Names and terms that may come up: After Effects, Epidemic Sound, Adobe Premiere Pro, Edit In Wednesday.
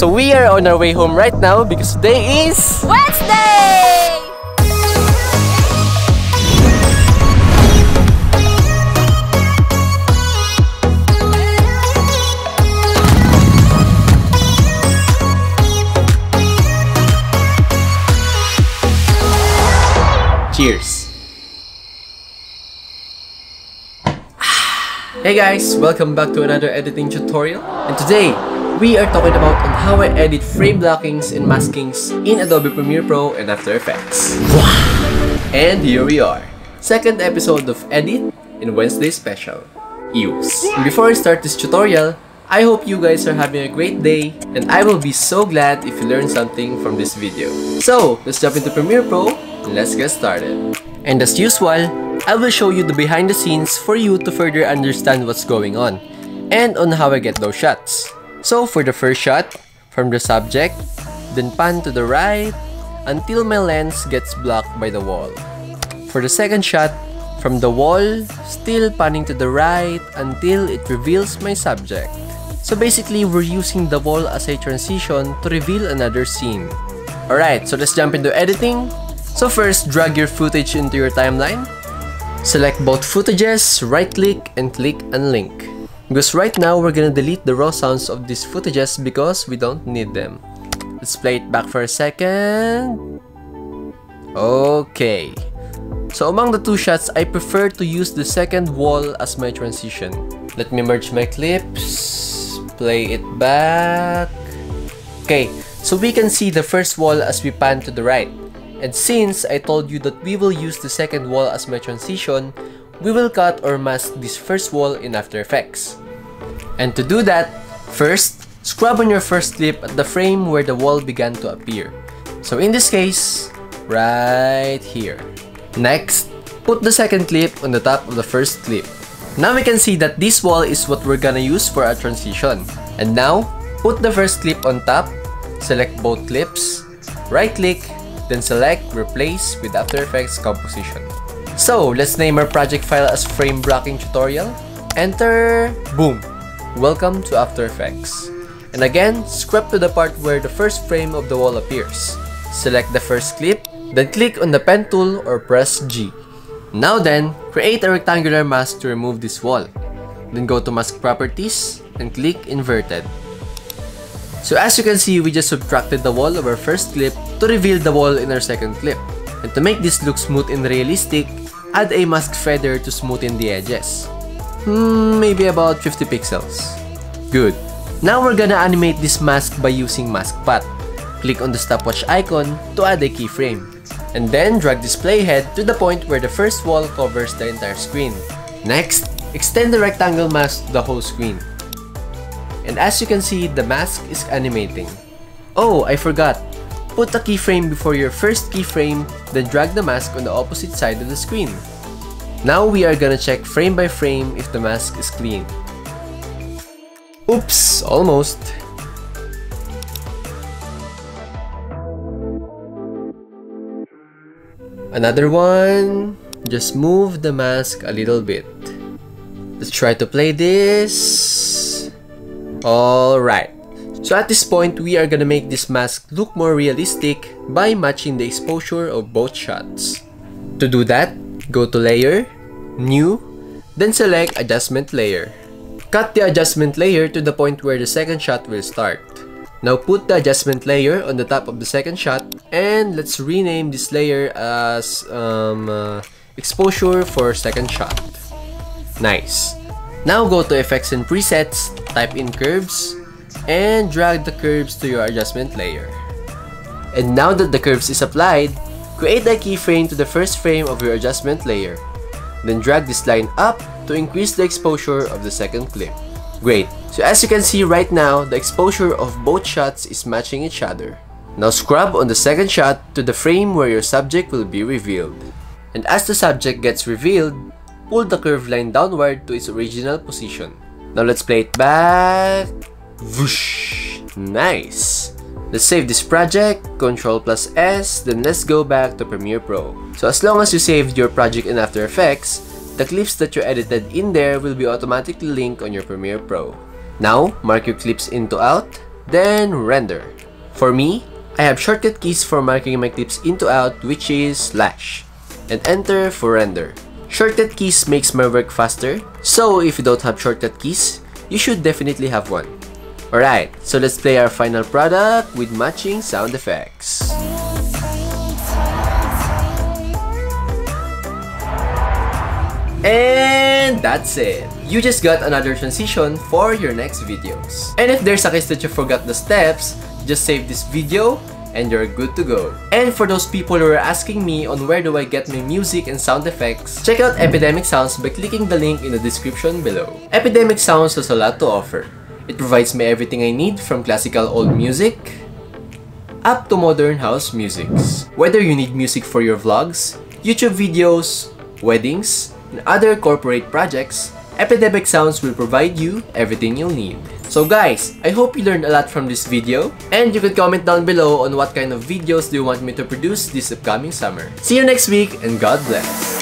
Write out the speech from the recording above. So we are on our way home right now because today is Wednesday! Cheers! Hey guys, welcome back to another editing tutorial, and today we are talking about on how I edit frame blockings and maskings in Adobe Premiere Pro and After Effects. Wow! And here we are, second episode of Edit in Wednesday Special, EOS. Before I start this tutorial, I hope you guys are having a great day, and I will be so glad if you learn something from this video. So let's jump into Premiere Pro. Let's get started. And as usual, I will show you the behind the scenes for you to further understand what's going on and on how I get those shots. So for the first shot, from the subject, then pan to the right until my lens gets blocked by the wall. For the second shot, from the wall, still panning to the right until it reveals my subject. So basically, we're using the wall as a transition to reveal another scene. Alright, so let's jump into editing. So first, drag your footage into your timeline. Select both footages, right-click, and click unlink. Because right now, we're gonna delete the raw sounds of these footages because we don't need them. Let's play it back for a second. Okay. So among the two shots, I prefer to use the second wall as my transition. Let me merge my clips. Play it back. Okay, so we can see the first wall as we pan to the right. And since I told you that we will use the second wall as my transition, we will cut or mask this first wall in After Effects. And to do that, first, scrub on your first clip at the frame where the wall began to appear. So in this case, right here. Next, put the second clip on the top of the first clip. Now we can see that this wall is what we're gonna use for our transition. And now, put the first clip on top, select both clips, right-click, then select Replace with After Effects Composition. So let's name our project file as Frame Blocking Tutorial. Enter. Boom! Welcome to After Effects. And again, scrub to the part where the first frame of the wall appears. Select the first clip, then click on the pen tool or press G. Now then, create a rectangular mask to remove this wall. Then go to Mask Properties and click Inverted. So as you can see, we just subtracted the wall of our first clip to reveal the wall in our second clip. And to make this look smooth and realistic, add a mask feather to smoothen the edges. Maybe about 50 pixels. Good. Now we're gonna animate this mask by using Mask Path. Click on the stopwatch icon to add a keyframe. And then drag this playhead to the point where the first wall covers the entire screen. Next, extend the rectangle mask to the whole screen. And as you can see, the mask is animating. Oh, I forgot. Put a keyframe before your first keyframe, then drag the mask on the opposite side of the screen. Now we are gonna check frame by frame if the mask is clean. Oops, almost. Another one. Just move the mask a little bit. Let's try to play this. Alright, so at this point, we are gonna make this mask look more realistic by matching the exposure of both shots. To do that, go to Layer, New, then select Adjustment Layer. Cut the adjustment layer to the point where the second shot will start. Now put the adjustment layer on the top of the second shot, and let's rename this layer as Exposure for Second Shot. Nice. Now go to Effects and Presets, type in Curves, and drag the curves to your adjustment layer. And now that the curves is applied, create a keyframe to the first frame of your adjustment layer. Then drag this line up to increase the exposure of the second clip. Great! So as you can see right now, the exposure of both shots is matching each other. Now scrub on the second shot to the frame where your subject will be revealed. And as the subject gets revealed, pull the curve line downward to its original position. Now let's play it back. Whoosh! Nice! Let's save this project, Ctrl+S, then let's go back to Premiere Pro. So as long as you saved your project in After Effects, the clips that you edited in there will be automatically linked on your Premiere Pro. Now, mark your clips in to out, Then render. For me, I have shortcut keys for marking my clips into out, which is / and enter for render. Shortcut keys makes my work faster, so if you don't have shortcut keys, you should definitely have one. Alright, so let's play our final product with matching sound effects. And that's it! You just got another transition for your next videos. And if there's a case that you forgot the steps, just save this video and you're good to go. And for those people who are asking me on where do I get my music and sound effects, check out Epidemic Sounds by clicking the link in the description below. Epidemic Sounds has a lot to offer. It provides me everything I need from classical old music up to modern house music. Whether you need music for your vlogs, YouTube videos, weddings, and other corporate projects, Epidemic Sounds will provide you everything you'll need. So guys, I hope you learned a lot from this video, and you can comment down below on what kind of videos do you want me to produce this upcoming summer. See you next week, and God bless!